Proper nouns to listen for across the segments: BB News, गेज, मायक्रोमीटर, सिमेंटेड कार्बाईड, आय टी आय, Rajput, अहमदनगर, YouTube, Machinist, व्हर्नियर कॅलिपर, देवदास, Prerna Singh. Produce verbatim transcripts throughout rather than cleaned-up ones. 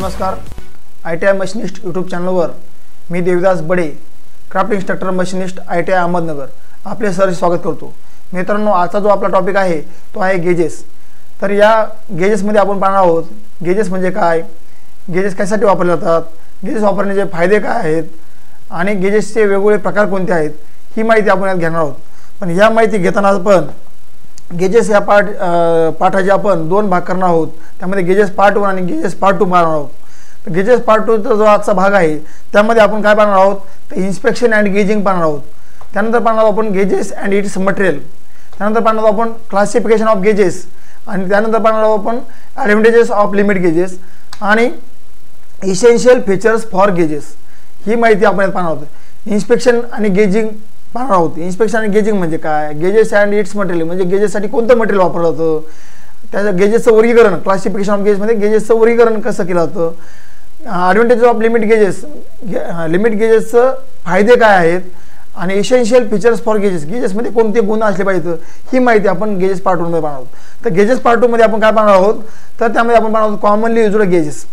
नमस्कार। आय टी आय machinist YouTube चॅनलवर मी देवदास Bade, craft instructor machinist आय टी आय अहमदनगर आपले सर स्वागत करतो। मित्रांनो, आजचा जो आपला टॉपिक आहे तो आहे गेजेस। तर या गेजेसमध्ये आपण पाहणार आहोत गेजेस म्हणजे काय, गेजेस कशासाठी वापरले जातात, गेजेस वापरण्याचे फायदे काय आहेत आणि गेजेसचे वेगवेगळे प्रकार कोणते आहेत ही माहिती आपण यात घेणार आहोत। पण या माहिती घेताना आपण गेजेस या पार्ट पाठाचे आपण दोन भाग करणार आहोत, त्यामध्ये गेजेस पार्ट वन आणि गेजेस पार्ट टू पाहणार आहोत। तर गेजेस पार्ट टूचा जो आजचा भाग आहे त्यामध्ये आपण काय पाहणार आहोत तर इन्स्पेक्शन अँड गेजिंग पाहणार आहोत। त्यानंतर पाहणार आहोत आपण गेजेस अँड इट्स मटेरियल, त्यानंतर पाहणार आहोत आपण क्लासिफिकेशन ऑफ गेजेस आणि त्यानंतर पाहणार आहोत आपण ॲडव्हान्टेजेस ऑफ लिमिट गेजेस आणि इसेन्शियल फीचर्स फॉर गेजेस ही माहिती आपण पाहणार आहोत। इन्स्पेक्शन आणि गेजिंग पाहणार आहोत। इन्स्पेक्शन आणि गेजिंग म्हणजे काय, गेजेस अँड इट्स मटेरियल म्हणजे गेजेससाठी कोणतं मटेरियल वापरलं जातं, त्याचं गेजेसचं वर्गीकरण क्लासिफिकेशन ऑफ गेजेसमध्ये गेजेसचं वर्गीकरण कसं केलं जातं, advantages of limit gauges limit गेजेसचं फायदे काय आहेत आणि इसेन्शियल फीचर्स फॉर गेजेस गेजेसमध्ये कोणते गुण असले पाहिजेत ही माहिती आपण गेजेस पार्ट टूमध्ये पाहणार आहोत। तर गेजेस पार्ट टूमध्ये आपण काय पाहणार आहोत तर त्यामध्ये आपण पाहणार आहोत कॉमनली युज्ड गेजेस।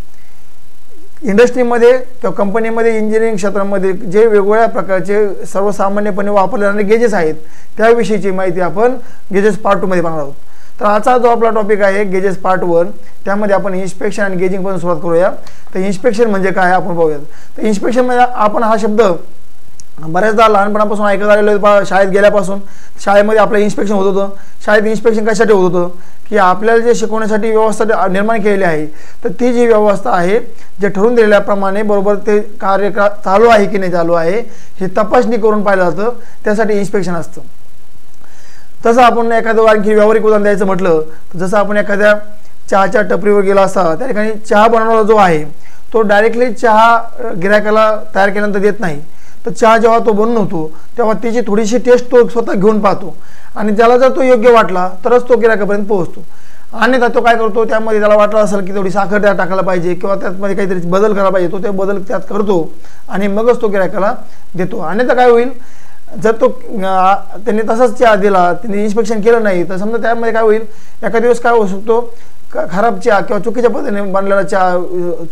इंडस्ट्रीमध्ये किंवा कंपनीमध्ये इंजिनिअरिंग क्षेत्रामध्ये जे वेगवेगळ्या प्रकारचे सर्वसामान्यपणे वापरले जाणारे गेजेस आहेत त्याविषयीची माहिती आपण गेजेस पार्ट टूमध्ये पाहणार आहोत। तर आजचा जो आपला टॉपिक आहे गेजेस पार्ट वन त्यामध्ये आपण इन्स्पेक्शन आणि गेजिंगपासून सुरुवात करूया। तर इन्स्पेक्शन म्हणजे काय आपण पाहूयात। तर इन्स्पेक्शन म्हणजे आपण हा शब्द बऱ्याचदा लहानपणापासून ऐकत आलेलो, शाळेत गेल्यापासून शाळेमध्ये आपलं इन्स्पेक्शन होत होतं। शाळेत इन्स्पेक्शन कशासाठी होत होतं की आपल्याला जे शिकवण्यासाठी व्यवस्था निर्माण केलेली आहे तर ती जी व्यवस्था आहे जे ठरवून दिलेल्याप्रमाणे बरोबर ते कार्य का चालू आहे की नाही चालू आहे हे तपासणी करून पाहिलं जातं, त्यासाठी इन्स्पेक्शन असतं। तसं आपण एखादं आणखी व्यावहारिक उदाहरण द्यायचं म्हटलं तर जसं आपण एखाद्या चहाच्या टपरीवर गेला असता त्या ठिकाणी चहा बनवणारा जो आहे तो डायरेक्टली चहा गिरायकाला तयार केल्यानंतर देत नाही, तर चहा जेव्हा तो बनवतो तेव्हा त्याची थोडीशी टेस्ट तो स्वतः घेऊन पाहतो आणि त्याला जर तो योग्य वाटला तरच तो गिरायकापर्यंत पोहोचतो। अन्यथा तो काय करतो त्यामध्ये त्याला वाटलं असेल की थोडी साखर त्यात टाकायला पाहिजे किंवा त्यातमध्ये काहीतरी बदल करायला पाहिजे तो ते बदल त्यात करतो आणि मगच तो गिरायकाला देतो। अन्यथा काय होईल जर तो त्यांनी तसाच चहा दिला, त्यांनी इन्स्पेक्शन केलं नाही तर समजा त्यामध्ये काय होईल एका दिवस काय होऊ शकतो खराब चहा किंवा चुकीच्या पद्धतीने बनलेला चहा,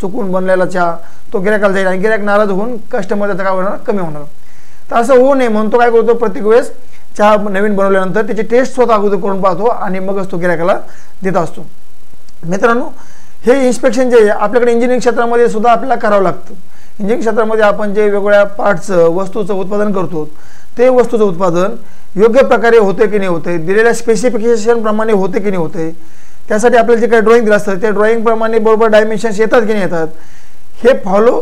चुकून बनलेला चहा तो गिरायकाला जाईल आणि गिरायक नाराज होऊन कस्टमर त्याचा काय होणार कमी होणार। तर असं होऊ नये म्हणून तो काय करतो प्रत्येक वेळेस चहा नवीन बनवल्यानंतर त्याची टेस्ट स्वतः अगोदर करून पाहतो आणि मगच तो गिरायकाला देत असतो। मित्रांनो, हे इन्स्पेक्शन जे आपल्याकडे इंजिनिअरिंग क्षेत्रामध्ये सुद्धा आपल्याला करावं लागतं। इंजिनिअरिंग क्षेत्रामध्ये आपण जे वेगवेगळ्या पार्टचं वस्तूचं उत्पादन करतो ते वस्तूचं उत्पादन योग्य प्रकारे होते की नाही होते, दिलेल्या स्पेसिफिकेशनप्रमाणे होते की नाही होते, त्यासाठी आपल्याला जे काही ड्रॉइंग दिलं असतं त्या ड्रॉइंगप्रमाणे बरोबर डायमेन्शन्स येतात की नाही येतात हे फॉलो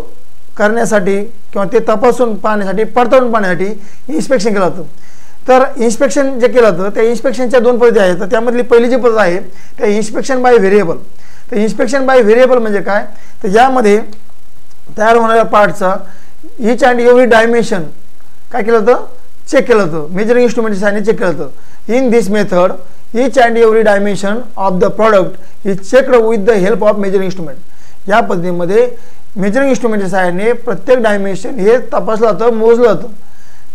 करण्यासाठी किंवा ते तपासून पाहण्यासाठी पडताळून पाहण्यासाठी इन्स्पेक्शन केलं जातं। तर इन्स्पेक्शन जे केलं जातं त्या इन्स्पेक्शनच्या दोन पद्धती आहेत। तर त्यामधली पहिली जी पद्धत आहे त्या इन्स्पेक्शन बाय व्हेरिएबल। तर इन्स्पेक्शन बाय व्हेरिएबल म्हणजे काय तर यामध्ये तयार होणाऱ्या पार्टचा ईच अँड एव्हरी डायमेन्शन काय केलं जातं चेक केलं जातं, मेजरिंग इन्स्ट्रुमेंटच्या सहाय्याने चेक केलं जातं। In this method each and every dimension of the product is checked with the help of measuring instrument. या पद्धतीमध्ये मेजरिंग इन्स्ट्रुमेंटच्या सहाय्याने प्रत्येक डायमेन्शन हे तपासलं जातं, मोजलं जातं।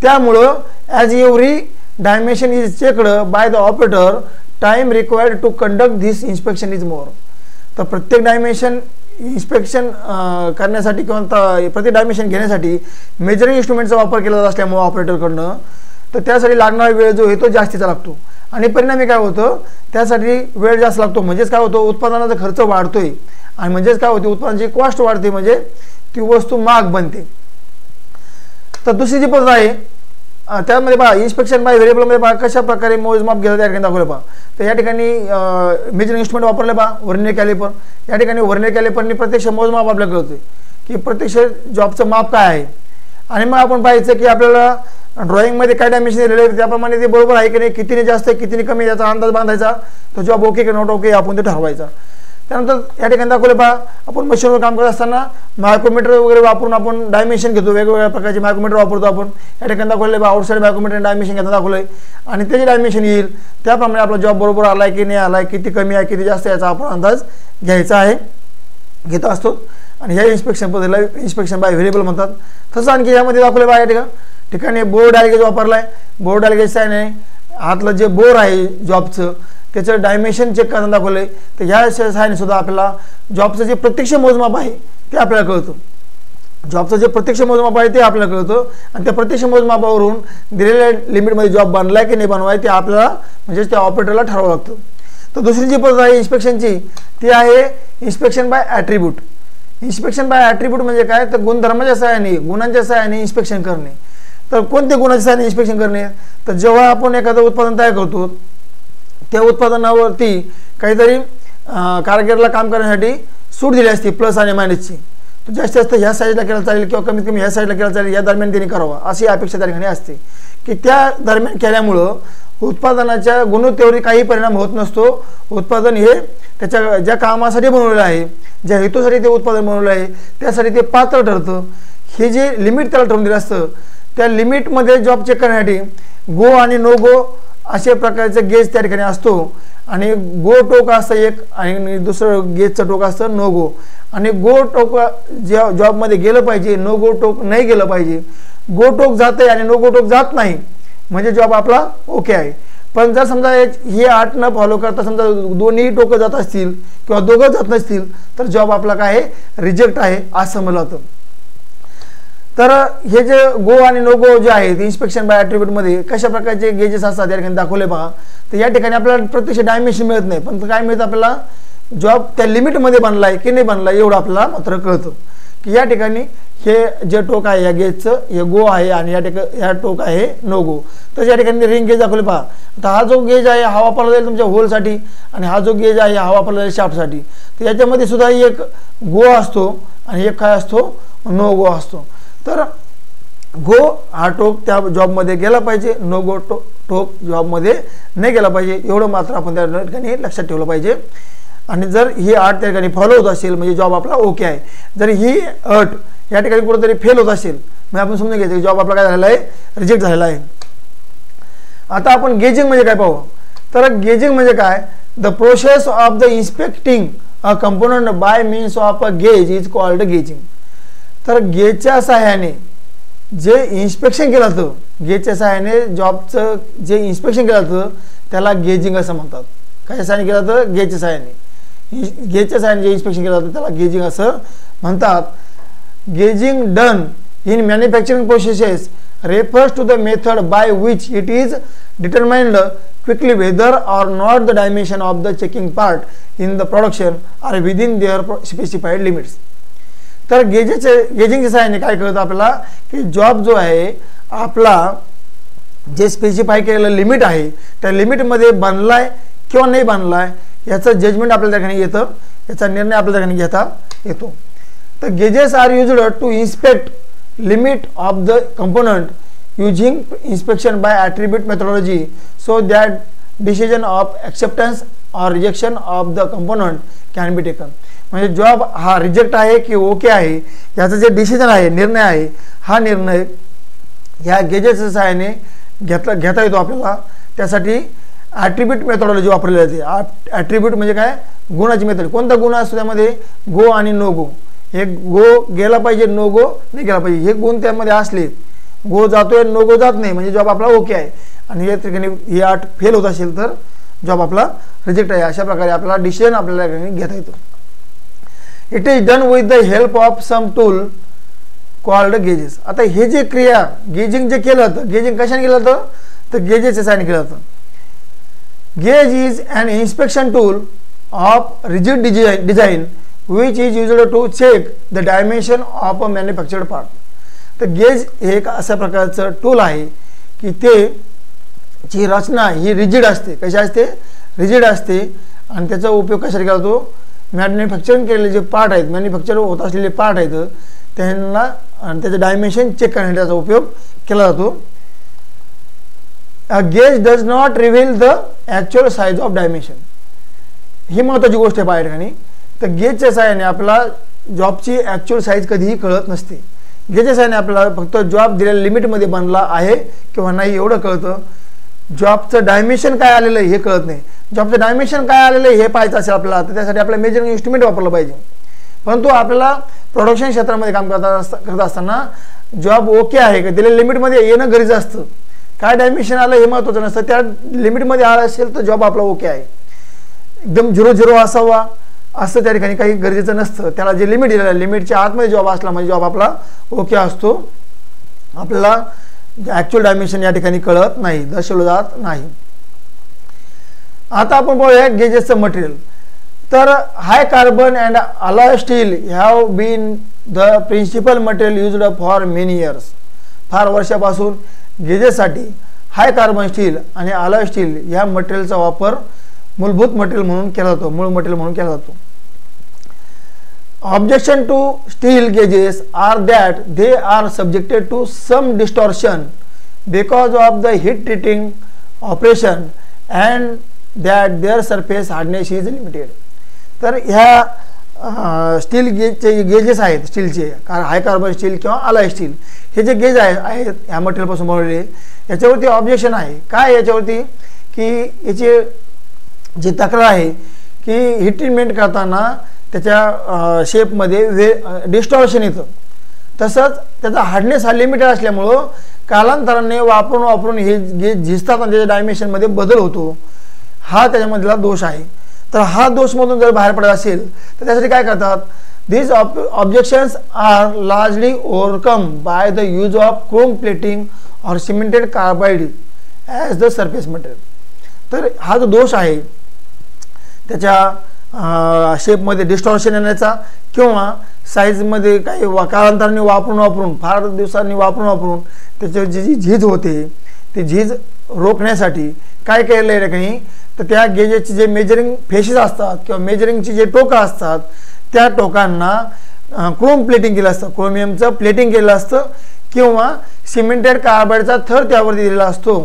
त्यामुळं as every dimension is checked by the operator time required to conduct this inspection is more. तर प्रत्येक डायमेन्शन इन्स्पेक्शन करण्यासाठी किंवा प्रत्येक डायमेन्शन घेण्यासाठी मेजरिंग इन्स्ट्रुमेंटचा वापर केला जात असल्यामुळे ऑपरेटरकडनं तर त्यासाठी लागणारा वेळ जो आहे तो जास्तीचा लागतो आणि परिणामी काय होतं त्यासाठी वेळ जास्त लागतो। म्हणजेच काय होतं उत्पादनाचा खर्च वाढतोय आणि म्हणजेच काय होते उत्पादनाची कॉस्ट वाढते म्हणजे ती वस्तू महाग बनते। तर दुसरी जी पद्धत आहे त्यामध्ये पहा इन्स्पेक्शन बाय व्हेरिएबलमध्ये पहा कशा प्रकारे मोजमाप घेतात या ठिकाणी दाखवलं पहा। तर या ठिकाणी मेजरिंग इन्स्ट्रुमेंट वापरले पहा व्हर्नियर कॅलिपर। या ठिकाणी व्हर्नियर कॅलिपरने प्रत्यक्ष मोजमाप आपल्याला कळते की प्रत्यक्ष जॉबचं माप काय आहे आणि मग आपण पाहायचं की आपल्याला ड्रॉइंगमध्ये काय डायमेन्शन दिलेले आहेत त्याप्रमाणे ते बरोबर आहे की नाही, कितीने जास्त आहे कितीने कमी याचा अंदाज बांधायचा, तो जॉब ओके की नॉट ओके आपण ते ठरवायचा। त्यानंतर या ठिकाणी दाखवले पहा आपण मशीनवर काम करत असताना मायक्रोमीटर वगैरे वापरून आपण डायमेन्शन घेतो, वेगवेगळ्या प्रकारचे मायक्रोमीटर वापरतो आपण। या ठिकाणी दाखवले पहा आउटसाईड मायक्रोमीटर डायमेन्शन घेता दाखवलं आहे आणि त्याचे डायमेन्शन येईल त्याप्रमाणे आपला जॉब बरोबर आला आहे की नाही आला आहे, किती कमी आहे किती जास्त याचा आपण अंदाज घ्यायचा आहे घेत असतो आणि ह्या इन्स्पेक्शन पद्धतीला इन्स्पेक्शन बाय व्हेरिएबल म्हणतात। तसं आणखी यामध्ये दाखवले पहा या ठिकाणी ठिकाणी बोर्ड डायल गेज वापरला आहे, बोर्ड डायल गेजचा आहे आतलं जे बोर आहे जॉबचं त्याचं डायमेन्शन चेक करून दाखवले। तर या सहाय्याने सुद्धा आपल्याला जॉबचं जे प्रत्यक्ष मोजमाप आहे ते आपल्याला कळतो। जॉबचं जे प्रत्यक्ष मोजमाप आहे ते आपल्याला कळतं आणि त्या प्रत्यक्ष मोजमापावरून दिलेल्या लिमिटमध्ये जॉब बनलाय की नाही बनवाय ते आपल्याला म्हणजे त्या ऑपरेटरला ठरवावं लागतं। तर दुसरी जी पद्धत आहे इन्स्पेक्शनची ती आहे inspection by attribute. Inspection by attribute म्हणजे काय तर गुणधर्माच्या सहाय्याने गुणांच्या सहाय्याने इन्स्पेक्शन करणे। तर कोणते गुणांच्या सहाय्याने इन्स्पेक्शन करणे तर जेव्हा आपण एखादं उत्पादन तयार करतो त्या उत्पादनावरती काहीतरी कारागिराला काम करण्यासाठी सूट दिली असते प्लस आणि मायनसची। तो जास्त जास्त ह्या साईडला केला चालेल किंवा कमीत कमी ह्या साईडला केला चालेल या दरम्यान त्यांनी करावा अशी अपेक्षा त्या ठिकाणी असते की त्या दरम्यान केल्यामुळं उत्पादनाच्या गुणवत्तेवर काही परिणाम होत नसतो। उत्पादन हे त्याच्या ज्या कामासाठी बनवलेलं आहे ज्या हेतूसाठी ते उत्पादन बनवलं आहे त्यासाठी ते पात्र ठरतं। हे जे लिमिट त्याला ठरवून दिलं असतं त्या लिमिटमध्ये जॉब चेक करण्यासाठी गो आणि नो गो अशा प्रकारचा गेज त्या ठिकाणी असतो आणि गो टोक असतं एक आणि दुसरं गेजचं टोक असतं नो गो। आणि गो टोक ज्या जॉबमध्ये गेलं पाहिजे नो गो टोक नाही गेलं पाहिजे। गो टोक जाते आणि नो गो टोक जात नाही म्हणजे जॉब आपला ओके आहे। पण जर समजा हे आठ न फॉलो करता समजा दोन्ही टोकं जात असतील किंवा दोघं जात नसतील तर जॉब आपला काय आहे रिजेक्ट आहे असं समजलं जातं। तर हे जे गो आणि नो गो जे आहेत इन्स्पेक्शन बाय ॲट्रिब्यूटमध्ये कशा प्रकारचे गेजेस असतात त्या ठिकाणी दाखवले पहा। तर या ठिकाणी आपल्याला प्रत्यक्ष डायमेन्शन मिळत नाही पण काय मिळतं आपल्याला जॉब त्या लिमिटमध्ये बनला आहे की नाही बनला एवढं आपल्याला मात्र कळतं की या ठिकाणी हे जे टोक आहे या गेजचं हे गो आहे आणि या ठिका ह्या टोक आहे नो गो। तर या ठिकाणी रिंग गेज दाखवले पहा। आता हा जो गेज आहे हा वापरला जाईल तुमच्या होलसाठी आणि हा जो गेज आहे हा वापरला जाईल शाफ्टसाठी। तर याच्यामध्ये सुद्धा एक गो असतो आणि एक काय असतो नो गो असतो। तर गो हा टोक त्या जॉबमध्ये गेला पाहिजे नो गो टो टोक जॉबमध्ये नाही गेला पाहिजे एवढं मात्र आपण त्या ठिकाणी लक्षात ठेवलं पाहिजे। आणि जर ही अट त्या ठिकाणी फॉलो होत असेल म्हणजे जॉब आपला ओके आहे। जर ही अट या ठिकाणी कुठेतरी फेल होत असेल म्हणजे आपण समजून घ्यायचं की जॉब आपला काय झालेला आहे रिजेक्ट झालेला आहे। आता आपण गेजिंग म्हणजे काय पाहू। तर गेजिंग म्हणजे काय the process of the inspecting a component by means of a गेज is called gauging. तर गेजच्या सहाय्याने जे इन्स्पेक्शन केलं जातं गेजच्या सहाय्याने जॉबचं जे इन्स्पेक्शन केलं जातं त्याला गेजिंग असं म्हणतात। काय सहाय्याने केलं जातं गेजच्या सहाय्याने गेजच्या सहाय्याने जे इन्स्पेक्शन केलं जातं त्याला गेजिंग असं म्हणतात। Gauging done in manufacturing processes refers to the method by which it is determined quickly whether or not the dimension of the checking part in the production are within their specified limits. तर गेजेचे गेजिंगच्या सहाय्याने काय कळतं आपल्याला की job जो आहे आपला जे स्पेसिफाय केलेलं लिमिट आहे त्या लिमिटमध्ये बनला आहे किंवा नाही बनला आहे याचं जजमेंट आपल्याला त्या ठिकाणी येतं याचा निर्णय आपल्याला त्या ठिकाणी घेता येतो। तर gauges are used to inspect limit of the component using inspection by attribute methodology so that decision of acceptance or rejection of the component can be taken. म्हणजे जॉब हा रिजेक्ट आहे की ओके आहे याचं जे डिसिजन आहे निर्णय आहे हा निर्णय या गेजेसच्या सहाय्याने घेता घेता येतो आपल्याला। त्यासाठी ॲट्रिब्यूट मेथडॉलॉजी वापरली जाते। ॲट्रिब्यूट म्हणजे काय गुणाची मेथड कोणता गुण असतो त्यामध्ये गो आणि नो गो हे गो गेला पाहिजे नो गो नाही गेला पाहिजे हे गुण त्यामध्ये असले गो जातोय नो गो जात नाही म्हणजे जॉब आपला ओके आहे आणि या ठिकाणी ही आठ फेल होत असेल तर जॉब आपला रिजेक्ट आहे अशा प्रकारे आपला डिसिजन आपल्याला घेता येतो। It is done with the help of some tool called gauges. आता हे जे क्रिया गेजिंग जे केलं जातं गेजिंग कशाने केलं जातं तर गेजेसच्या सहाय्याने केलं जातं। गेज is an inspection tool of rigid design design which is used to check the dimension of a manufactured part. तर गेज हे एक अशा प्रकारचं टूल आहे की ते जी रचना ही रिजिड असते कशी असते रिजिड असते आणि त्याचा उपयोग कशासाठी केला जातो मॅन्युफॅक्चरिंग केलेले जे पार्ट आहेत मॅन्युफॅक्चर होत असलेले पार्ट आहेत त्यांना आणि त्याचं डायमेन्शन चेक करण्यासाठी त्याचा उपयोग केला जातो। A गेज does not reveal the actual size of dimension ही महत्त्वाची गोष्ट आहे बाहेर ठिकाणी। तर गेजच्या सहाय्याने आपला जॉबची ॲक्च्युअल साईज कधीही कळत नसते। गेजच्या सहाय्याने आपल्याला फक्त जॉब दिलेल्या लिमिटमध्ये बनला आहे किंवा नाही एवढं कळतं। जॉबचं डायमेन्शन काय आलेलं आहे हे कळत नाही। जॉबचं डायमेन्शन काय आलेलं आहे हे पाहायचं असेल आपल्याला तर त्यासाठी आपल्याला मेजरिंग इन्स्ट्रुमेंट वापरलं पाहिजे। परंतु आपल्याला प्रोडक्शन क्षेत्रामध्ये काम करता करत असताना जॉब ओके आहे का दिलेल्या लिमिटमध्ये येणं गरजेचं असतं काय डायमेंशन आलं हे महत्त्वाचं नसतं, त्या लिमिटमध्ये आला असेल तर जॉब आपला ओके आहे. एकदम झिरो झिरो असावा असं त्या ठिकाणी काही गरजेचं नसतं. त्याला जे लिमिट दिलेलं आहे लिमिटच्या आतमध्ये जॉब असला म्हणजे जॉब आपला ओके असतो. आपल्याला ॲक्च्युअल डायमेन्शन या ठिकाणी कळत नाही, दर्शवलं जात नाही. आता आपण बोलूया गेजेसचं मटेरियल. तर high carbon and alloy steel have been the principal material used for many years. फार वर्षापासून गेजेससाठी हाय कार्बन स्टील आणि अलॉय स्टील ह्या मटेरियलचा वापर मूलभूत मटेरियल म्हणून केला जातो, मूळ मटेरियल म्हणून केला जातो. Objection to steel gauges are that they are subjected to some distortion because of the heat treating operation and that their surface hardness is limited. तर ह्या स्टील गेजचे गेजेस आहेत, स्टीलचे कार हाय कार्बन स्टील किंवा अलॉय स्टील हे जे गेज आहे आहेत ह्या मटेरियलपासून बनवलेले, याच्यावरती ऑब्जेक्शन आहे. काय याच्यावरती की याचे जी तक्रार आहे की ही ट्रीटमेंट करताना त्याच्या शेपमध्ये वे डिस्टॉर्शन येतं, तसंच त्याचा हार्डनेस हा लिमिटेड असल्यामुळं कालांतराने वापरून वापरून हे गेज झिजतात आणि त्याच्या डायमेन्शनमध्ये बदल होतो, हा त्याच्यामधला दोष आहे. तर हा दोषमधून जर बाहेर पडत असेल तर त्यासाठी काय करतात, these ob objections are largely overcome by the use of chrome plating और cemented carbide as the surface material. तर हा जो दोष आहे त्याच्या शेपमध्ये डिस्टॉर्शन येण्याचा किंवा साईजमध्ये काही कालांतराने वापरून वापरून फार दिवसांनी वापरून वापरून त्याच्यावर जी जी झीज होते ती झीज रोखण्यासाठी काय केलेलं आहे काही, तर त्या गेजेसचे जे मेजरिंग फेसेस असतात किंवा मेजरिंगची जे टोकं असतात त्या टोकांना क्रोम प्लेटिंग केलं असतं, क्रोमियमचं प्लेटिंग केलं असतं किंवा सिमेंटेड कार्बाईडचा थर त्यावरती दिलेला असतो.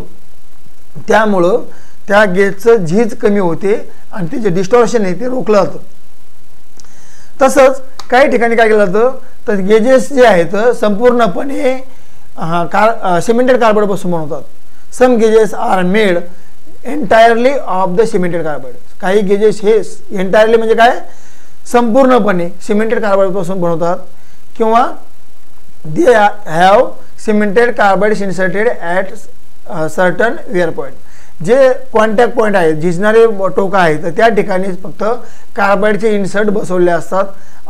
त्यामुळं त्या गेजचं झीज कमी होते आणि ते जे डिस्टॉर्शन आहे ते रोखलं जातं. तसंच काही ठिकाणी काय केलं जातं तर गेजेस जे आहेत संपूर्णपणे कार सिमेंटेड कार्बाईडपासून बनवतात. Some gauges are made entirely of the सिमेंटेड कार्बाईड. काही गेजेस हे एंटायरली म्हणजे काय संपूर्णपणे सिमेंटेड कार्बाईडपासून बनवतात किंवा they have सिमेंटेड कार्बाईड inserted at certain wear point. जे कॉन्टॅक्ट पॉईंट आहेत झिजणारे टोका आहेत तर त्या ठिकाणी फक्त कार्बाईडचे इन्सर्ट बसवले असतात,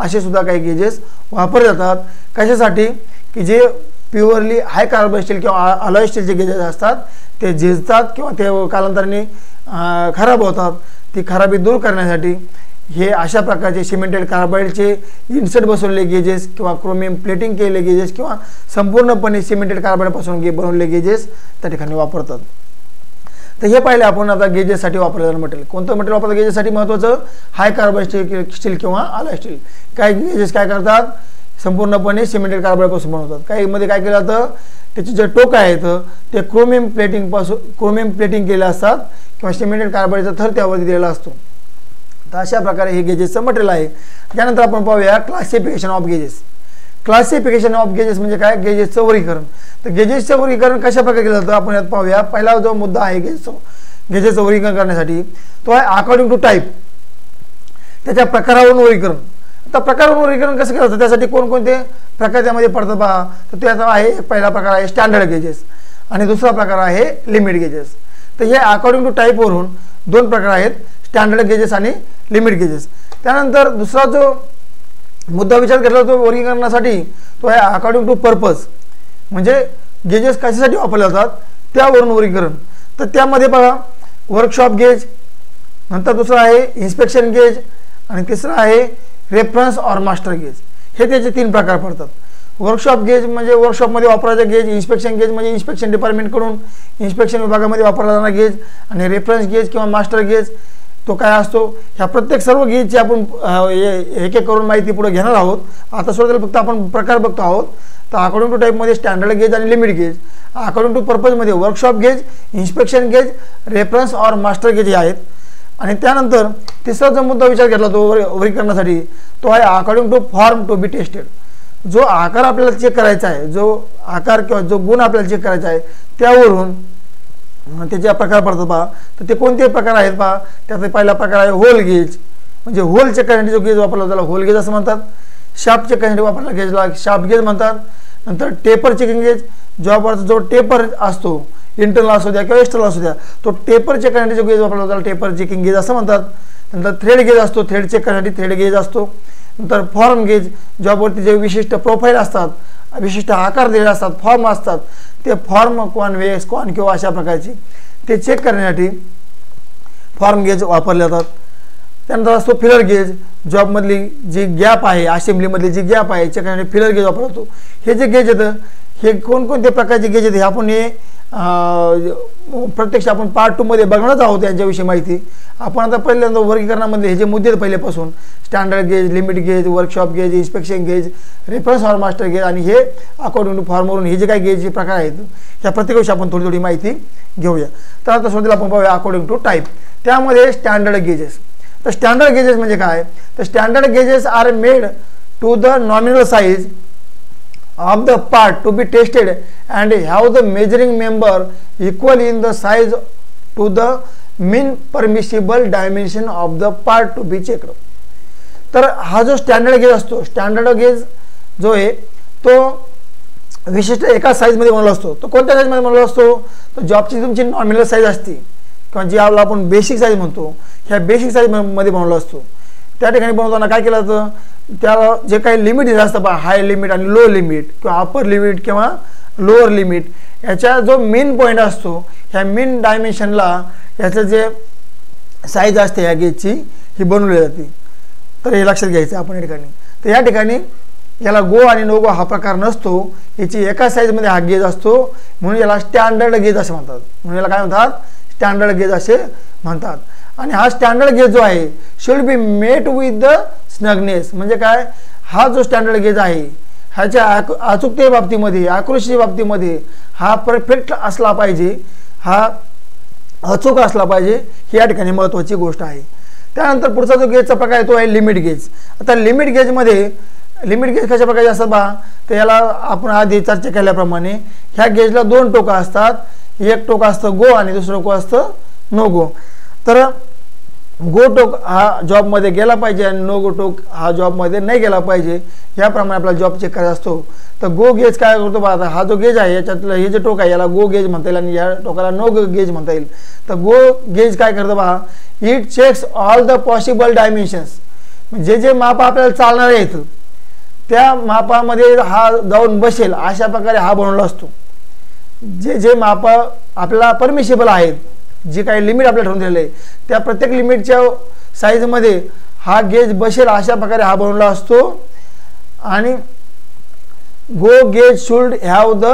असे सुद्धा काही गेजेस वापरले जातात. कशासाठी की जे प्युअरली हाय कार्बन स्टील किंवा अलॉय स्टीलचे गेजेस असतात ते झिजतात किंवा ते कालांतराने खराब होतात, ती खराबी दूर करण्यासाठी हे अशा प्रकारचे सिमेंटेड कार्बाईडचे इन्सर्ट बसवलेले गेजेस किंवा क्रोमियम प्लेटिंग केलेले गेजेस किंवा संपूर्णपणे सिमेंटेड कार्बाईडपासून गे बनवलेले गेजेस त्या ठिकाणी वापरतात. तर हे पाहिलं आपण आता गेजेससाठी वापरलं जाणारं मटेरियल. कोणतं मटेरियल वापरलं गेजेससाठी महत्त्वाचं, हाय कार्बन स्टील स्टील किंवा अलॉय स्टील. काही गेजेस काय करतात संपूर्णपणे सिमेंटेड कार्बाईडपासून बनवतात, काहीमध्ये काय केलं जातं त्याचे जे टोक आहेत ते क्रोमियम प्लेटिंगपासून क्रोमियम प्लेटिंग केले असतात किंवा सिमेंटेड कार्बाईडचा थर त्यावरती दिलेला असतो. तर अशा प्रकारे हे गेजेसचं मटेरियल आहे. त्यानंतर आपण पाहूया classification of gauges. Classification of gauges म्हणजे काय, गेजेसचं वर्गीकरण. तर गेजेसचं वर्गीकरण कशा प्रकारे केलं जातं आपण यात पाहूया. पहिला जो मुद्दा आहे गेजेसचं गेजेसचं वर्गीकरण करण्यासाठी तो आहे अकॉर्डिंग टू टाईप, त्याच्या प्रकारावरून वर्गीकरण. आता प्रकारावरून वर्गीकरण कसं केलं जातं, त्यासाठी कोणकोणते प्रकार त्यामध्ये पडतात पहा. तर त्याचा आहे पहिला प्रकार आहे स्टँडर्ड गेजेस आणि दुसरा प्रकार आहे लिमिट गेजेस. तर हे अकॉर्डिंग टू टाईपवरून दोन प्रकार आहेत, स्टँडर्ड गेजेस आणि लिमिट गेजेस. त्यानंतर दुसरा जो मुद्दा विचार केला जातो वर्गीकरणासाठी तो आहे अकॉर्डिंग टू पर्पज, म्हणजे गेजेस कशासाठी वापरले जातात त्यावरून वर्गीकरण. तर त्यामध्ये बघा वर्कशॉप गेज, नंतर दुसरा आहे इन्स्पेक्शन गेज आणि तिसरा आहे रेफरन्स और मास्टर गेज. हे त्याचे तीन प्रकार पडतात. वर्कशॉप गेज म्हणजे वर्कशॉपमध्ये वापरायचा गेज, इन्स्पेक्शन गेज म्हणजे इन्स्पेक्शन डिपार्टमेंटकडून इन्स्पेक्शन विभागामध्ये वापरला जाणारा गेज आणि रेफरन्स गेज किंवा मास्टर गेज तो काय असतो. ह्या प्रत्येक सर्व गेजची आपण एक एक करून माहिती पुढे घेणार आहोत. आता सुरुवातीला फक्त आपण प्रकार बघतो आहोत. तर अकॉर्डिंग टू टाईपमध्ये स्टँडर्ड गेज आणि लिमिट गेज, अकॉर्डिंग टू पर्पजमध्ये workshop गेज, inspection गेज, reference और मास्टर गेज हे आहेत. आणि त्यानंतर तिसरा जो मुद्दा विचार घेतला तो वर्गीकरणासाठी तो आहे according to form to be tested. जो आकार आपल्याला चेक करायचा आहे, जो आकार किंवा जो गुण आपल्याला चेक करायचा आहे त्यावरून त्याचे प्रकार पडतात पहा. तर ते कोणते प्रकार आहेत पहा. त्याचा पहिला प्रकार आहे होल गेज, म्हणजे होल चेक करण्यासाठी जो गेज वापरला त्याला होल गेज असं म्हणतात. शार्प चेक करण्यासाठी वापरला गेजला शार्प गेज म्हणतात. नंतर टेपर चेकिंग गेज, जॉबवरचा जो टेपर असतो इंटरनल लॉस हो द्या किंवा एक्स्टर्नल लॉस हो द्या तो टेपर चेक करण्यासाठी गेज वापरला जातो, टेपर चेकिंग गेज असं म्हणतात. नंतर थ्रेड गेज असतो, थ्रेड चेक करण्यासाठी थ्रेड गेज असतो. नंतर फॉर्म गेज, जॉबवरती जे विशिष्ट प्रोफाइल असतात, विशिष्ट आकार दिलेले असतात, फॉर्म असतात, ते फॉर्म कोण वेस कोण किंवा अशा प्रकारची ते चेक करण्यासाठी फॉर्म गेज वापरले जातात. त्यानंतर असतो फिलर गेज, जॉबमधली जी गॅप आहे, असेंब्लीमधली जी गॅप आहे चेक करण्यासाठी फिलर गेज वापरतो. हे जे गेज आहेत हे कोणकोणत्या प्रकारचे गेज आहेत आपण हे प्रत्यक्ष आपण पार्ट टू मध्ये बघणार आहोत यांच्याविषयी माहिती. आपण आता पहिल्यांदा वर्गीकरणामध्ये हे जे मुद्दे आहेत पहिल्यापासून standard गेज, limit गेज, workshop गेज, inspection गेज, reference form master गेज आणि हे अकॉर्डिंग टू फॉर्मवरून हे जे काही गेजचे प्रकार आहेत ह्या प्रत्येकाविषयी आपण थोडी थोडी माहिती घेऊया. तर आता सुरुवातीला आपण पाहूया अकॉर्डिंग टू टाईप. त्यामध्ये स्टँडर्ड गेजेस. तर स्टँडर्ड गेजेस म्हणजे काय, तर standard gauges are made to the nominal size of the part to be tested and have the measuring member equal in the size to the mean permissible dimension of the part to be checked. तर हा जो standard गेज असतो, standard गेज जो आहे तो विशिष्ट एका साईजमध्ये बनवला असतो. तो कोणत्या साईजमध्ये बनवला असतो, तर जॉबची तुमची नॉर्मिनल साईज असते किंवा जी आपला आपण बेसिक साईज म्हणतो ह्या बेसिक साईजमध्ये बनवला असतो. त्या ठिकाणी बनवताना काय केलं जातं, त्याला जे काही लिमिट दिलं असतं बा हाय लिमिट आणि लो लिमिट किंवा अपर लिमिट किंवा लोअर लिमिट याचा जो मेन पॉईंट असतो ह्या मेन डायमेन्शनला याचं जे साईज असते ह्या गेजची ही बनवली जाते. तर हे लक्षात घ्यायचं आपण या ठिकाणी. तर या ठिकाणी याला गो आणि नो गो हा प्रकार नसतो, याची एका साईजमध्ये हा गेज असतो म्हणून याला स्टँडर्ड गेज असे म्हणतात. म्हणून याला काय म्हणतात, स्टँडर्ड गेज असे म्हणतात. आणि हा स्टँडर्ड गेज जो आहे should be met with the snugness. म्हणजे काय, हा जो स्टँडर्ड गेज आहे ह्याच्या आक अचूकते बाबतीमध्ये आकृषी बाबतीमध्ये हा परफेक्ट असला पाहिजे, हा अचूक असला पाहिजे, ही या ठिकाणी महत्त्वाची गोष्ट आहे. त्यानंतर पुढचा जो गेजचा प्रकार आहे तो आहे लिमिट गेज. आता लिमिट गेजमध्ये लिमिट गेज कशा प्रकारचे असतात बा, तर याला आपण आधी चर्चा केल्याप्रमाणे ह्या गेजला दोन टोकं असतात, एक टोकं असतं गो आणि दुसरं टोकं असतं नो गो. तर गो टोक हा जॉबमध्ये गेला पाहिजे आणि नो गो टोक हा जॉबमध्ये नाही गेला पाहिजे, याप्रमाणे आपला जॉब चेक करायचा असतो. तर गो गेज काय करतो बा, आता हा जो गेज आहे याच्यातलं हे जे टोक आहे याला गो गेज म्हणता येईल आणि या टोकाला नो गो गेज म्हणता येईल. तर गो गेज काय करतो बा, it checks all the possible dimensions. जे जे मापा आपल्याला चालणार आहेत त्या मापामध्ये हा जाऊन बसेल अशा प्रकारे हा बनवला असतो. जे जे मापा आपल्याला परमिशेबल आहेत, जी काही लिमिट आपल्याला ठेवून दिलेली आहे त्या प्रत्येक लिमिटच्या साईजमध्ये हा गेज बसेल अशा प्रकारे हा बनवला असतो. आणि go गेज should have the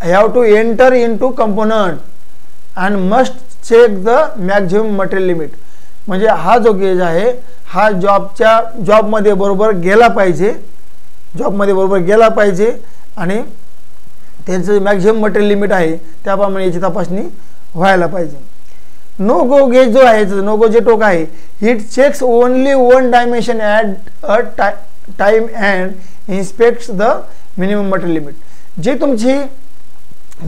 have to enter into component and must check the maximum material limit. म्हणजे हा जो गेज आहे हा जॉबच्या जॉबमध्ये बरोबर गेला पाहिजे, जॉबमध्ये बरोबर गेला पाहिजे आणि त्यांचं मॅक्झिमम मटेरियल लिमिट आहे त्याप्रमाणे याची तपासणी व्हायला पाहिजे. नो गो गेज जो आहे, नो गो जे टोक आहे it checks only one dimension at a tie time and inspects the minimum material limit. जी तुमची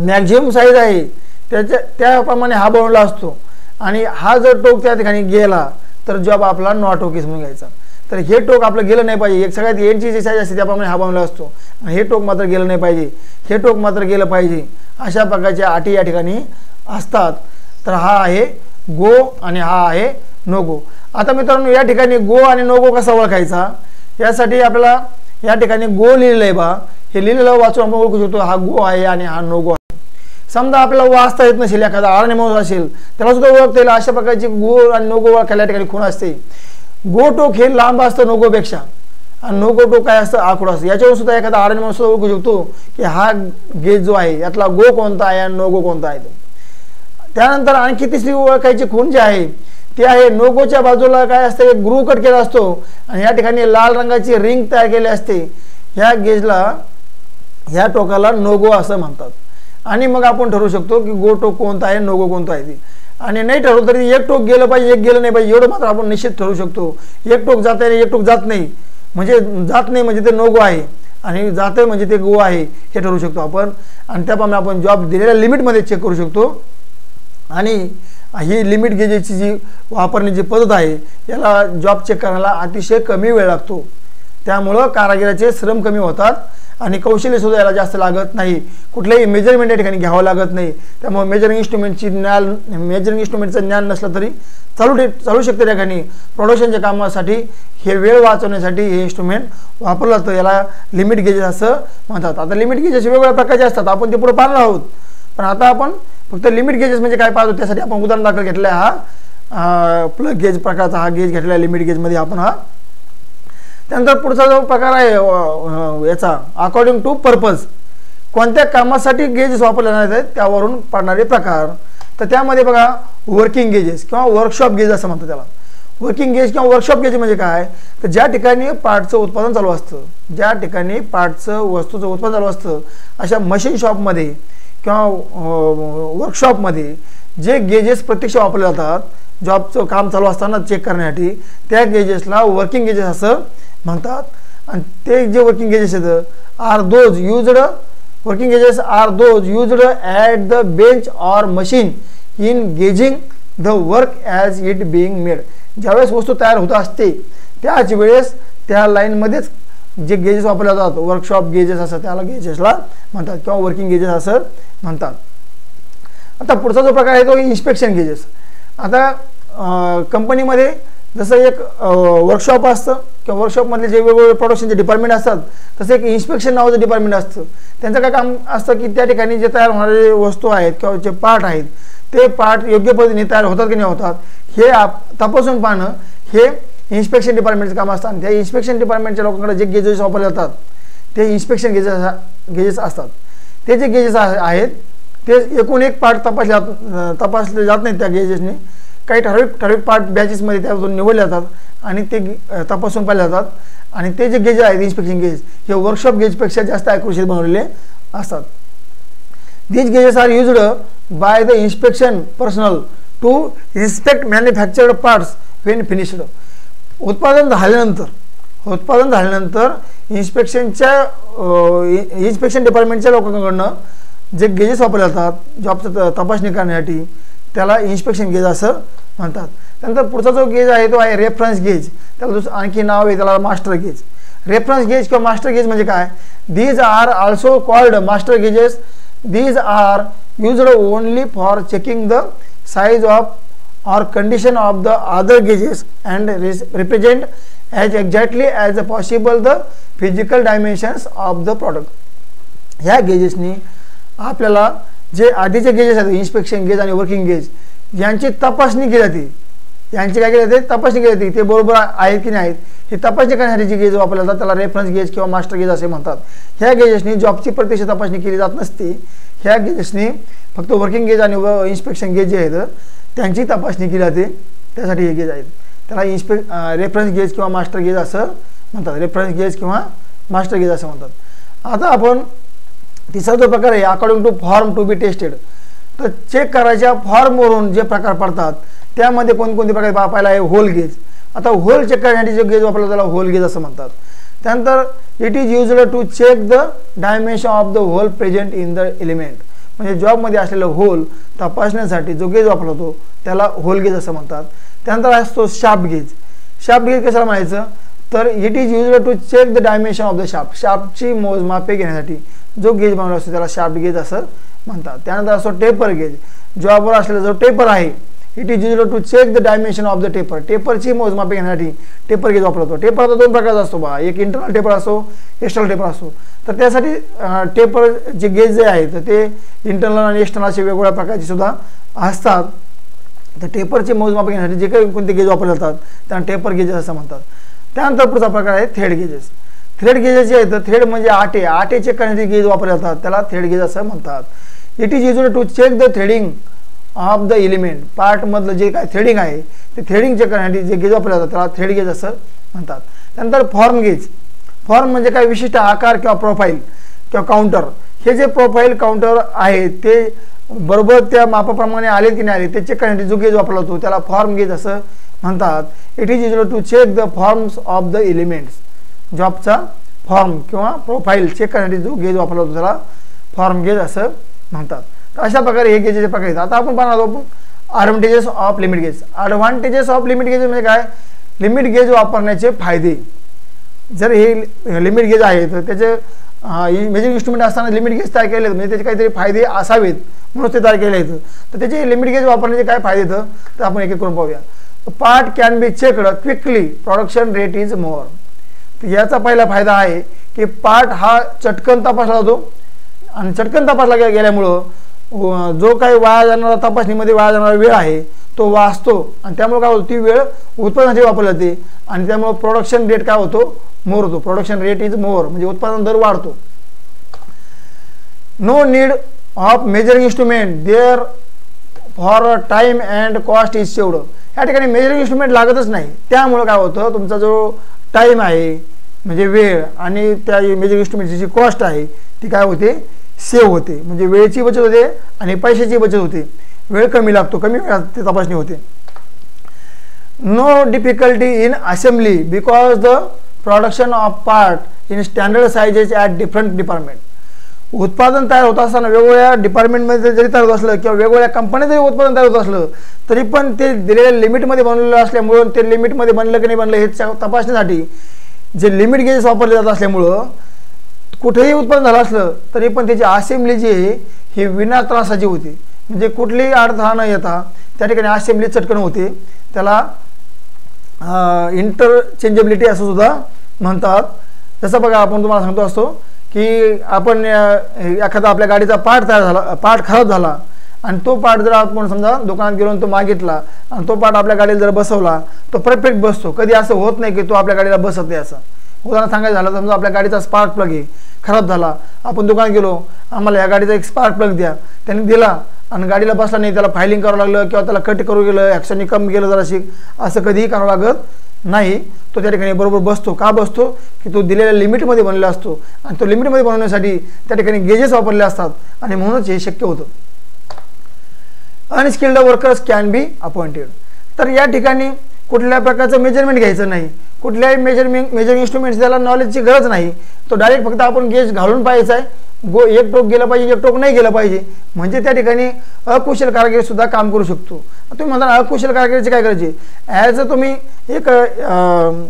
मॅक्झिमम साईज आहे त्याच्या त्याप्रमाणे हा बनवला असतो आणि हा जर टोक त्या ठिकाणी गेला तर जॉब आपला नॉट ओकेस म्हणून घ्यायचा. तर हे टोक आपलं गेलं नाही पाहिजे, एक सगळ्यात एंडची जी साईज असते त्याप्रमाणे हा बनवला असतो आणि हे टोक मात्र गेलं नाही पाहिजे, हे टोक मात्र गेलं पाहिजे, अशा प्रकारच्या अटी या ठिकाणी असतात. तर हा आहे गो आणि हा आहे नो गो. आता मित्रांनो या ठिकाणी गो आणि नो गो कसा ओळखायचा यासाठी आपल्याला या ठिकाणी गो लिहिलेलं आहे बा, हे लिहिलेलं वाचून आपण ओळखू शकतो हा गो आहे आणि हा नो गो आहे. समजा आपल्याला वाचता येत नसेल, एखादा आरण्य माणूस असेल त्याला सुद्धा ओळखता येईल अशा प्रकारची गो आणि नो गो ओळखायला या ठिकाणी खूण असते. गो टोक हे लांब असतं नो गोपेक्षा आणि नो गो टोक काय असतं आखूड असतं. याच्यावर सुद्धा एखादा आरण्य माणूस ओळखू शकतो की हा गेज जो आहे यातला गो कोणता आहे आणि नो गो कोणता आहे तो. त्यानंतर आणखी तिसरी ओळखायची खूण जी आहे ती आहे नो गोच्या बाजूला काय असतं एक ग्रू कट केला असतो आणि या ठिकाणी लाल रंगाची रिंग तयार केली असते. ह्या गेजला ह्या टोकाला नो गो असं म्हणतात आणि मग आपण ठरवू शकतो की गो टोक कोणता आहे नो गो कोणता आहे ते. आणि नाही ठरवलं तरी एक टोक गेलं पाहिजे एक गेलं नाही पाहिजे एवढं मात्र आपण निश्चित ठरवू शकतो. एक टोक जात आहे एक टोक जात नाही म्हणजे जात नाही म्हणजे ते नो गो आहे आणि जाते म्हणजे ते गो आहे हे ठरवू शकतो आपण. आणि त्याप्रमाणे आपण जॉब दिलेल्या लिमिटमध्ये चेक करू शकतो. आणि ही लिमिट गेजेसची जी वापरण्याची पद्धत आहे याला जॉब चेक करायला अतिशय कमी वेळ लागतो, त्यामुळं कारागिराचे श्रम कमी होतात आणि कौशल्यसुद्धा याला जास्त लागत नाही, कुठलेही मेजरमेंट या ठिकाणी घ्यावं लागत नाही। त्यामुळे मेजरिंग इन्स्ट्रुमेंटची ज्ञान मेजरिंग इन्स्ट्रुमेंटचं ज्ञान नसलं तरी चालू चालू शकते त्या ठिकाणी। प्रोडक्शनच्या कामासाठी हे वेळ वाचवण्यासाठी हे इन्स्ट्रुमेंट वापरलं जातं, याला लिमिट गेजेस असं म्हणतात। आता लिमिट गेजेस वेगवेगळ्या प्रकारचे असतात, आपण ते पुढे पाहणार आहोत। पण आता आपण फक्त लिमिट गेजेस म्हणजे काय पाहतो त्यासाठी आपण उदाहरण दाखल घेतलं आहे, हा प्लग गेज प्रकारचा हा गेज घेतला आहे लिमिट गेजमध्ये आपण हा। त्यानंतर पुढचा जो प्रकार आहे याचा अकॉर्डिंग टू पर्पज, कोणत्या कामासाठी गेजेस वापरले जाणार आहेत त्यावरून पडणारे प्रकार। तर त्यामध्ये बघा वर्किंग गेजेस किंवा वर्कशॉप गेज असं म्हणतात त्याला। वर्किंग गेज किंवा वर्कशॉप गेज म्हणजे काय, तर ज्या ठिकाणी पार्टचं उत्पादन चालू असतं, ज्या ठिकाणी पार्टचं वस्तूचं उत्पादन चालू असतं अशा मशीन शॉपमध्ये किंवा वर्कशॉपमध्ये जे गेजेस प्रत्यक्ष वापरले जातात जॉबचं काम चालू असताना चेक करण्यासाठी, त्या गेजेसला वर्किंग गेजेस असं म्हणतात। आणि ते जे वर्किंग गेजेस आहेत are those used working gauges are those used at the bench or machine in gauging the work as it being made. ज्यावेळेस वस्तू तयार होत असते त्याच वेळेस त्या लाईनमध्येच जे गेजेस वापरले जातात वर्कशॉप गेजेस असं त्याला गेजेसला म्हणतात किंवा वर्किंग गेजेस असं म्हणतात। आता पुढचा जो प्रकार आहे तो इन्स्पेक्शन गेजेस। आता कंपनीमध्ये जसं एक वर्कशॉप असतं किंवा वर्कशॉपमधले जे वेगवेगळे प्रोडक्शनचे डिपार्टमेंट असतात तसं एक इन्स्पेक्शन नावाचं डिपार्टमेंट असतं। त्यांचं काय काम असतं की त्या ठिकाणी जे तयार होणारे वस्तू आहेत किंवा जे पार्ट आहेत ते पार्ट योग्य पद्धतीने तयार होतात की नाही होतात हे आप तपासून पाहणं हे इन्स्पेक्शन डिपार्टमेंटचं काम असतं। आणि त्या इन्स्पेक्शन डिपार्टमेंटच्या लोकांकडे जे गेजेस वापरले जातात ते इन्स्पेक्शन गेजेस गेजेस असतात। ते जे गेजेस आहेत ते एकूण एक पार्ट तपासले जात तपासले जात नाही त्या गेजेसने, काही ठराविक ठराविक पार्ट बॅचेसमध्ये त्यातून निवडले जातात आणि ते तपासून पाहिले जातात। आणि ते जे गेज आहेत इन्स्पेक्शन गेज हे वर्कशॉप गेजपेक्षा जास्त ॲक्युरेसीत बनवलेले असतात। These gauges are used by the inspection personal to inspect manufactured parts when finished. उत्पादन झाल्यानंतर उत्पादन झाल्यानंतर इन्स्पेक्शनच्या इन्स्पेक्शन डिपार्टमेंटच्या लोकांकडून जे गेजेस वापरले जातात जॉबचं तपासणी करण्यासाठी त्याला इन्स्पेक्शन गेज असं म्हणतात। त्यानंतर पुढचा जो गेज आहे तो आहे रेफरन्स गेज, त्याला दुसरं आणखी नाव आहे त्याला मास्टर गेज। रेफरन्स गेज किंवा मास्टर गेज म्हणजे काय, these are also called master gauges, these are used only for checking the size of or condition of the other gauges and represent as exactly as possible the physical dimensions of the product. ह्या गेजेसनी आपल्याला जे आधीचे gauges आहेत inspection गेज आणि working गेज यांची तपासणी केली जाते, यांची काय केली जाते तपासणी केली जाते, ते बरोबर आहेत की नाहीत हे तपासणी करण्यासाठी जे गेज वापरले जातात त्याला रेफरन्स गेज किंवा मास्टर गेज असे म्हणतात। ह्या गेजेसनी जॉबची प्रत्यक्ष तपासणी केली जात नसते, ह्या गेजेसनी फक्त वर्किंग गेज आणि इन्स्पेक्शन गेज जे आहेत त्यांची तपासणी केली जाते, त्यासाठी हे गेज आहेत त्याला इन्स्पेक्ट रेफरन्स गेज किंवा मास्टर गेज असं म्हणतात, रेफरन्स गेज किंवा मास्टर गेज असं म्हणतात। आता आपण तिसरा जो प्रकार आहे according to form to be tested, तर चेक करायच्या फॉर्मवरून जे प्रकार पडतात त्यामध्ये कोणकोणते प्रकार पाहायला आहे होल गेज। आता होल चेक करण्यासाठी जो गेज वापरला त्याला होल गेज असं म्हणतात। त्यानंतर it is used to check the dimension of the hole present in the element, म्हणजे जॉबमध्ये असलेलं होल तपासण्यासाठी जो गेज वापरला जातो त्याला होल गेज असं म्हणतात। त्यानंतर असतो शार्प गेज। शार्प गेज कशाला म्हणायचं तर it is used to check the dimension of the sharp, शार्पची मोजमापे घेण्यासाठी जो गेज बनवला असतो त्याला शार्प गेज असं म्हणतात। त्यानंतर असतो टेपर गेज, जॉबवर असलेला जो टेपर आहे it is used to check the dimension of the taper, टेपरची मोजमापे घेण्यासाठी टेपर गेज वापरला जातो। टेपर दोन प्रकारचा असतो बघा, एक इंटरनल टेपर असतो एक्स्टर्नल टेपर असतो। तर त्यासाठी टेपर जे गेज जे आहेत तर ते इंटरनल आणि एक्स्टर्नल असे वेगवेगळ्या प्रकारचे सुद्धा असतात। तर टेपरचे मोजमाप घेण्यासाठी जे काही कोणते गेज वापरले जातात त्यांना टेपर गेजेस असं म्हणतात। त्यानंतर पुढचा प्रकार आहे थ्रेड गेजेस। थ्रेड गेजेस जे आहेत तर थ्रेड म्हणजे आटे, आटे चेक करण्यासाठी गेज वापरले जातात त्याला थ्रेड गेज असं म्हणतात। It is used to check the threading of the element, पार्टमधलं जे काय थ्रेडिंग आहे ते थ्रेडिंग चेक करण्यासाठी जे गेज वापरले जातात त्याला थ्रेड गेज असं म्हणतात। त्यानंतर फॉर्म गेज, फॉर्म म्हणजे काय विशिष्ट आकार किंवा प्रोफाईल किंवा काउंटर, हे जे प्रोफाईल काउंटर आहे ते बरोबर त्या मापाप्रमाणे आले की नाही आले ते चेक करण्यासाठी जो गेज वापरला जातो त्याला फॉर्म गेज असं म्हणतात। It is used to check the forms of the elements, जॉबचा फॉर्म किंवा प्रोफाईल चेक करण्यासाठी जो गेज वापरला जातो त्याला फॉर्म गेज असं म्हणतात। तर अशा प्रकारे हे गेजेचे प्रकार आहेत। आता आपण पाहणार आहोत advantages of limit गेज। Advantages of limit गेज म्हणजे काय, लिमिट गेज वापरण्याचे फायदे। जर हे लिमिट गेज आहे तर त्याचे मेजरिंग इन्स्ट्रुमेंट असताना लिमिट गेज तयार केले, म्हणजे त्याचे काहीतरी फायदे असावेत म्हणून ते तयार केले आहेत। तर त्याचे लिमिट गेज वापरण्याचे काय फायदे आहेत तर आपण एक एक करून पाहूया। Part can be checked quickly, production rate is more. तर याचा पहिला फायदा आहे की पार्ट हा चटकन तपासला जातो आणि चटकन तपासला गेल्यामुळे जो काही वाया जाणारा तपासणीमध्ये वाया जाणारा वेळ आहे तो वाचतो आणि त्यामुळे काय होतं ती वेळ उत्पादनासाठी वापरली जाते आणि त्यामुळे प्रोडक्शन रेट काय होतो मोर होतो। प्रोडक्शन रेट इज मोर म्हणजे उत्पादन दर वाढतो। No need of measuring instrument therefore time and cost is saved. या ठिकाणी मेजरिंग इन्स्ट्रुमेंट लागतच नाही त्यामुळे काय होतं तुमचा जो टाइम आहे म्हणजे वेळ आणि त्या मेजरिंग इन्स्ट्रुमेंटची जी कॉस्ट आहे ती काय होते सेव होते, म्हणजे वेळेची बचत होते आणि पैशाची बचत होते। वेळ कमी लागतो, कमी वेळात तपासणी होते। No difficulty in assembly because the production of part in standard sizes at different department. उत्पादन तयार होत असताना वेगवेगळ्या डिपार्टमेंटमध्ये जरी तयार होत असलं किंवा वेगवेगळ्या कंपन्या जरी उत्पादन तयार होत असलं तरी पण ते दिलेल्या लिमिटमध्ये बनवलेलं असल्यामुळं ते लिमिटमध्ये बनलं की नाही बनलं हे तपासण्यासाठी जे लिमिट गेजेस वापरले जात असल्यामुळं कुठेही उत्पादन झालं असलं तरी पण त्याची असेंब्ली जी आहे ही विना त्रासाची होती, म्हणजे कुठलीही अडथळा न येता त्या ठिकाणी असेंब्ली चटकन होते। त्याला इंटरचेंजेबिलिटी असं सुद्धा म्हणतात। जसं बघा आपण तुम्हाला सांगतो असतो की आपण एखादा आपल्या गाडीचा पार्ट तयार झाला, पार्ट खराब झाला आणि तो पार्ट जर आपण समजा दुकानात गेलो तो मागितला आणि तो पार्ट आपल्या गाडीला जर बसवला तो परफेक्ट बसतो, कधी असं होत नाही की तो आपल्या गाडीला बसत नाही। असं उदाहरण सांगायचं झालं समजा आपल्या गाडीचा स्पार्क प्लग आहे खराब झाला, आपण दुकानात गेलो आम्हाला या गाडीचा एक स्पार्क प्लग द्या, त्यांनी दिला आणि गाडीला बसला नाही, त्याला फायलिंग करावं लागलं किंवा त्याला कट करू गेलं, ॲक्शनने कम गेलं जराशी, असं कधीही करावं लागत नाही। तो त्या ठिकाणी बरोबर बसतो, का बसतो की तो दिलेल्या लिमिटमध्ये बनलेला असतो आणि तो लिमिटमध्ये बनवण्यासाठी त्या ठिकाणी गेजेस वापरले असतात आणि म्हणूनच हे शक्य होतं। Unskilled workers can be appointed. तर या ठिकाणी कुठल्या प्रकारचं मेजरमेंट घ्यायचं नाही, कुठल्याही मेजरमेंट मेजरिंग इन्स्ट्रुमेंट्स त्याला नॉलेजची गरज नाही, तो डायरेक्ट फक्त आपण गेज घालून पाहायचा आहे। गो एक टोक गेला पाहिजे, एक टोक नाही गेला पाहिजे, म्हणजे त्या ठिकाणी अकुशल कारागीर सुद्धा काम करू शकतो। तुम्ही म्हणता अकुशल कारागिरीची काय करायची, ॲज अ तुम्ही एक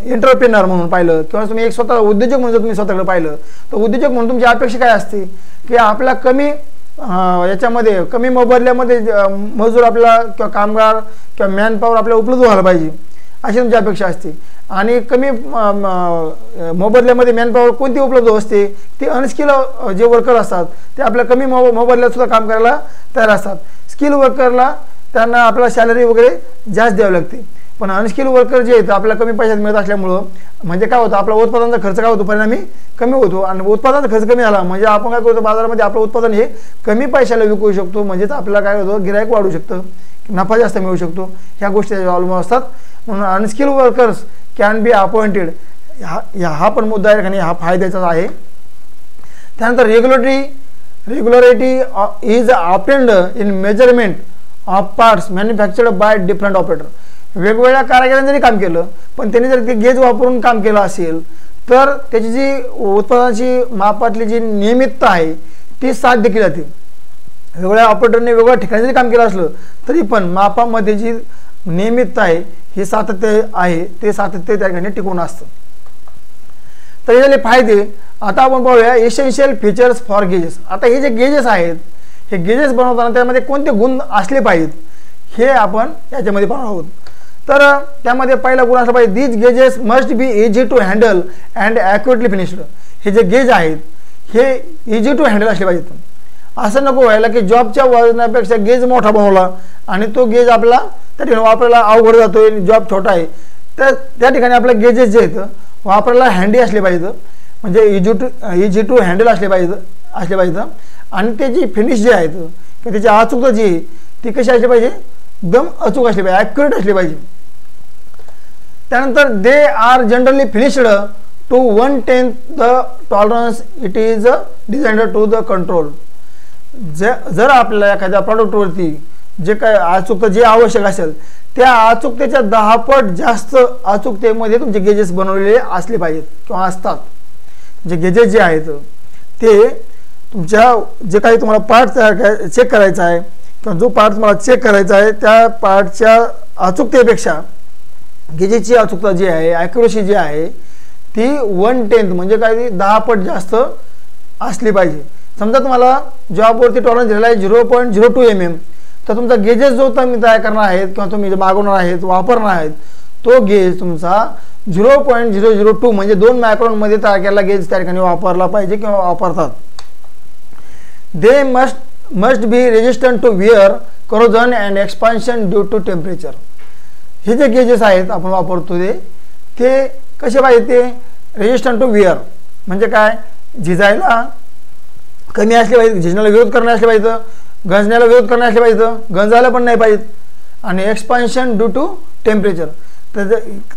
एंटरप्रेनर म्हणून पाहिलं किंवा तुम्ही एक स्वतः उद्योजक म्हणून तुम्ही स्वतःकडे पाहिलं तर उद्योजक म्हणून तुमची अपेक्षा काय असते की आपला कमी याच्यामध्ये कमी मोबदल्यामध्ये मजूर आपल्याला किंवा कामगार किंवा मॅनपॉवर आपल्याला उपलब्ध व्हायला पाहिजे अशी तुमची अपेक्षा असते आणि कमी मोबदल्यामध्ये मॅनपॉवर कोणती उपलब्ध असते ते अनस्किल जे वर्कर असतात ते आपल्या कमी मो मोबदल्यातसुद्धा काम करायला तयार असतात। स्किल वर्करला त्यांना आपल्याला सॅलरी वगैरे जास्त द्यावी लागते, पण अनस्किल वर्कर जे आहेत आपल्याला कमी पैशात मिळत असल्यामुळं म्हणजे काय होतं आपला उत्पादनाचा खर्च काय होतो परिणामी कमी होतो आणि उत्पादनाचा खर्च कमी झाला म्हणजे आपण काय करतो बाजारामध्ये आपलं उत्पादन हे कमी पैशाला विकू शकतो, म्हणजेच आपल्याला काय होतं गिराईक वाढू शकतं, नफा जास्त मिळू शकतो, ह्या गोष्टी अवलंबून असतात। म्हणून unskill workers can be appointed हा हा पण मुद्दा आहे आणि हा फायद्याचाच आहे। त्यानंतर regularly regularity is obtained in measurement of parts manufactured by different operator. वेगवेगळ्या कारागिरांनी जरी काम केलं पण त्यांनी जर ते गेज वापरून काम केलं असेल तर त्याची जी उत्पादनाची मापातली जी नियमितता आहे ती साध्य केली जाते। वेगवेगळ्या ऑपरेटरने वेगवेगळ्या ठिकाणी जरी काम केलं असलं तरी पण मापामध्ये जी नियमितता आहे हे सातत्य आहे ते सातत्य त्या ठिकाणी टिकून असतं। तर हे झाले फायदे। आता आपण पाहूया एसेन्शियल फीचर्स फॉर गेजेस। आता हे जे गेजेस आहेत हे गेजेस बनवताना त्यामध्ये कोणते गुण असले पाहिजेत हे आपण याच्यामध्ये पाहणार आहोत। तर त्यामध्ये पहिला गुण असला पाहिजे these gauges must be easy to handle and accurately finished. हे जे गेज आहेत हे इजी टू हँडल असले पाहिजेत, असं नको व्हायला की जॉबच्या वजनापेक्षा गेज मोठा बनवला आणि तो गेज आपला त्या ठिकाणी वापरायला अवघड जातो, जॉब छोटा आहे, तर त्या ठिकाणी आपल्या गेजेस जे आहेत वापरायला हँडी असले पाहिजेत, म्हणजे easy to easy to handle असले पाहिजे असले पाहिजेत आणि त्याची फिनिश जी आहेत किंवा त्याची अचूकता जी आहे ती कशी असली पाहिजे एकदम अचूक असली पाहिजे, ॲक्युरेट असली पाहिजे। त्यानंतर they are generally finished to one tenth the tolerance it is designed to the control. ज जर आपल्या एखाद्या प्रॉडक्टवरती जे काय अचूकता जे आवश्यक असेल त्या अचूकतेच्या दहा पट जास्त अचूकतेमध्ये तुमचे गेजेस बनवलेले असले पाहिजेत किंवा असतात। जे गेजेस जे आहेत ते तुमच्या जे काही तुम्हाला पार्ट तयार चेक करायचा आहे किंवा जो पार्ट तुम्हाला चेक करायचा आहे त्या पार्टच्या अचूकतेपेक्षा गेजेसची अचूकता जी आहे ॲक्युरेसी जी आहे ती वन टेन्थ म्हणजे काय दहा पट जास्त असली पाहिजे। समजा तुम्हाला जॉबवरती टॉलरन्स दिलेला आहे zero point zero two M M, तर तुमचा गेजेस जो तुम्ही तयार करणार आहेत किंवा तुम्ही मागवणार आहेत वापरणार आहेत तो गेज तुमचा zero point zero zero two म्हणजे दोन मायक्रॉनमध्ये तयार केलेला गेज त्या ठिकाणी वापरला पाहिजे किंवा वापरतात। They must must be resistant to wear corrosion and expansion due to temperature. हे जे गेजेस आहेत आपण वापरतो ते कसे पाहिजे ते रेजिस्टंट टू वियर म्हणजे काय झिजायला कमी असले पाहिजे, झिजण्याला विरोध करणे असले पाहिजे, गंजण्याला विरोध करणे असले पाहिजे, गंजायला पण नाही पाहिजे। आणि एक्सपान्शन ड्यू टू टेम्परेचर तर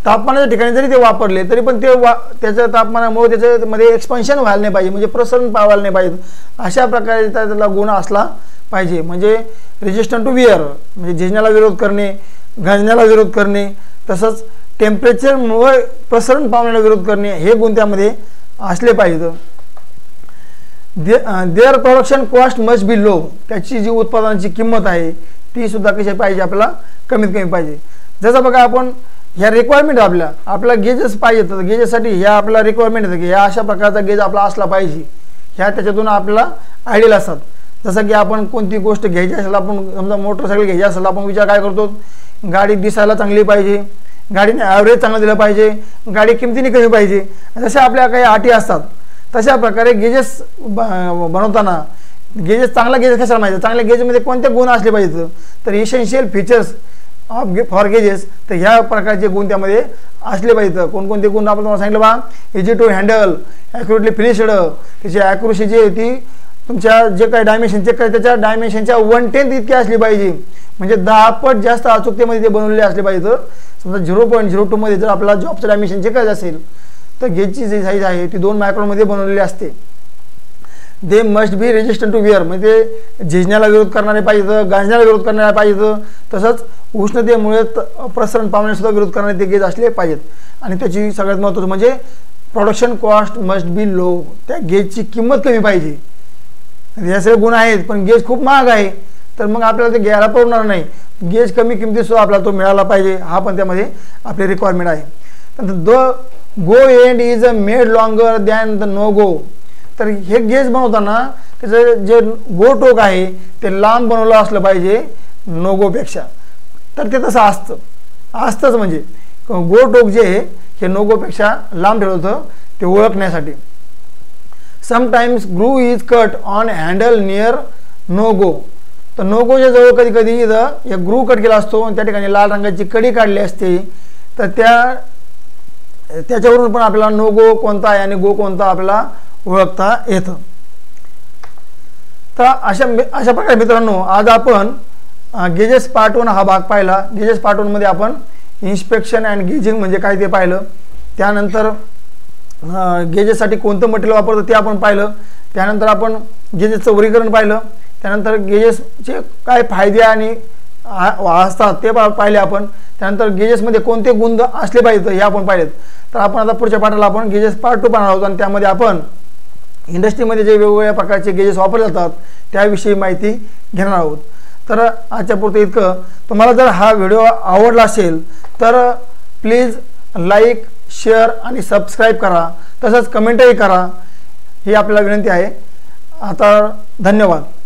तापमानाच्या ठिकाणी जरी ते वापरले तरी पण ते वा त्याच्या तापमानामुळे त्याच्यामध्ये एक्सपान्शन व्हायला नाही पाहिजे म्हणजे प्रसरण पावायला नाही पाहिजे, अशा प्रकारे त्याला गुण असला पाहिजे। म्हणजे रेजिस्टंट टू वियर म्हणजे झिजण्याला विरोध करणे, गंजण्याला विरोध करणे, तसंच टेम्परेचरमुळे प्रसरण पावण्याला विरोध करणे हे गुण त्यामध्ये असले पाहिजे। They there production cost must be low, त्याची जी उत्पादनाची किंमत आहे ती सुद्धा कशी पाहिजे आपल्याला कमीत कमी पाहिजे। जसं बघा आपण ह्या रिक्वायरमेंट आपल्या आपल्याला गेजेस पाहिजे तर गेजेससाठी ह्या आपला रिक्वायरमेंट येतं की ह्या अशा प्रकारचा गेज आपला असला पाहिजे, ह्या त्याच्यातून आपल्याला आयडियल असतात। जसं की आपण कोणती गोष्ट घ्यायची असेल आपण समजा मोटरसायकल घ्यायची असेल आपण विचार काय करतो गाडी दिसायला चांगली पाहिजे, गाडीने ॲव्हरेज चांगलं दिलं पाहिजे, गाडी किमतीने कमी पाहिजे, जशा आपल्या काही अटी असतात तशा प्रकारे गेजेस बनवताना गेजेस चांगला गेजेस कशाला पाहिजे चांगल्या गेजेसमध्ये कोणते गुण असले पाहिजेत तर essential features of for gauges तर ह्या प्रकारचे गुण त्यामध्ये असले पाहिजेत। कोणकोणते गुण आपण तुम्हाला सांगितलं बा easy to handle, accurately finished, त्याची ॲक्युरेसी जी आहे ती तुमच्या जे काही डायमेन्शन चेक करायचं त्याच्या डायमेन्शनच्या वन टेन्थ इतकी असली पाहिजे म्हणजे दहा पट जास्त अचूकतेमध्ये ते बनवलेले असले पाहिजे। समजा झिरो पॉईंट झिरो टूमध्ये जर आपला जॉबचं डायमेन्शन चेक करायचं असेल तर गेजची जी साईज आहे ती दोन मायक्रॉनमध्ये बनवलेली असते। They must be resistant to wear म्हणजे झिजण्याला विरोध करणारे पाहिजेत, गांजण्याला विरोध करणारे पाहिजेत, तसंच उष्णतेमुळे प्रसरण पावण्यासुद्धा विरोध करणारे ते गेज असले पाहिजेत। आणि त्याची सगळ्यात महत्त्वाचं म्हणजे production cost must be low, त्या गेजची किंमत कमी पाहिजे। हे सगळे गुण आहेत पण गेज खूप महाग आहे तर मग आपल्याला ते घ्यायला पडणार नाही, गेज कमी किमतीसुद्धा आपल्याला तो मिळाला पाहिजे, हा पण त्यामध्ये आपली रिक्वायरमेंट आहे। तर the go end is a made longer than the no go, तर हे गेज बनवताना त्याचं जे गो टोक आहे ते लांब बनवलं असलं पाहिजे नो गोपेक्षा, तर ते तसं असतं असतंच म्हणजे गो टोक जे आहे हे नो गोपेक्षा लांब ठेवलं होतं ते ओळखण्यासाठी। Sometimes groove is cut on handle near no go, तर नो गोच्या जवळ कधी कधी इथं एक ग्रू कट केला असतो त्या ठिकाणी लाल रंगाची कडी काढली असते तर त्या त्याच्यावरून पण आपल्याला नो गो कोणता आहे आणि गो कोणता आपल्याला ओळखता येतं। तर अशा अशा प्रकारे मित्रांनो आज आपण गेजेस पार्ट वन हा भाग पाहिला। गेजेस पार्ट वनमध्ये आपण इन्स्पेक्शन अँड गेजिंग म्हणजे काय ते पाहिलं, त्यानंतर गेजेससाठी कोणतं मटेरियल वापरतं ते आपण पाहिलं, त्यानंतर आपण गेजेसचं वर्गीकरण पाहिलं, त्यानंतर गेजेसचे काय फायदे आणि असतात ते पाहिले आपण, त्यानंतर गेजेसमध्ये कोणते गुण असले पाहिजेत हे आपण पाहिलेत। तर आपण आता पुढच्या पाठाला आपण गेजेस पार्ट टू पाहणार आहोत आणि त्यामध्ये आपण इंडस्ट्रीमध्ये जे वेगवेगळ्या प्रकारचे गेजेस वापरले जातात त्याविषयी माहिती घेणार आहोत। तर आजच्या पुरतं इतकं, तुम्हाला जर हा व्हिडिओ आवडला असेल तर प्लीज लाईक शेअर आणि सबस्क्राईब करा, तसंच कमेंटही करा ही आपल्याला विनंती आहे। आता धन्यवाद।